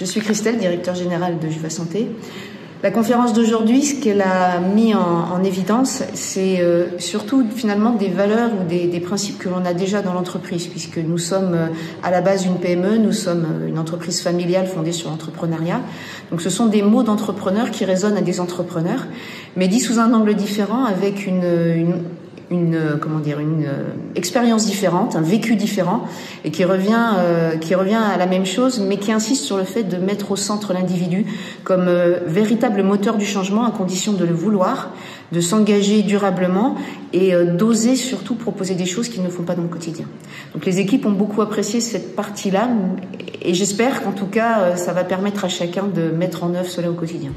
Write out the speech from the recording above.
Je suis Christelle, directeur général de Juva Santé. La conférence d'aujourd'hui, ce qu'elle a mis en évidence, c'est surtout finalement des valeurs ou des principes que l'on a déjà dans l'entreprise, puisque nous sommes à la base une PME, nous sommes une entreprise familiale fondée sur l'entrepreneuriat. Donc ce sont des mots d'entrepreneurs qui résonnent à des entrepreneurs, mais dit sous un angle différent, avec une expérience différente, un vécu différent, et qui revient à la même chose, mais qui insiste sur le fait de mettre au centre l'individu comme véritable moteur du changement, à condition de le vouloir, de s'engager durablement et d'oser surtout proposer des choses qu'ils ne font pas dans le quotidien. Donc les équipes ont beaucoup apprécié cette partie-là, et j'espère qu'en tout cas ça va permettre à chacun de mettre en œuvre cela au quotidien.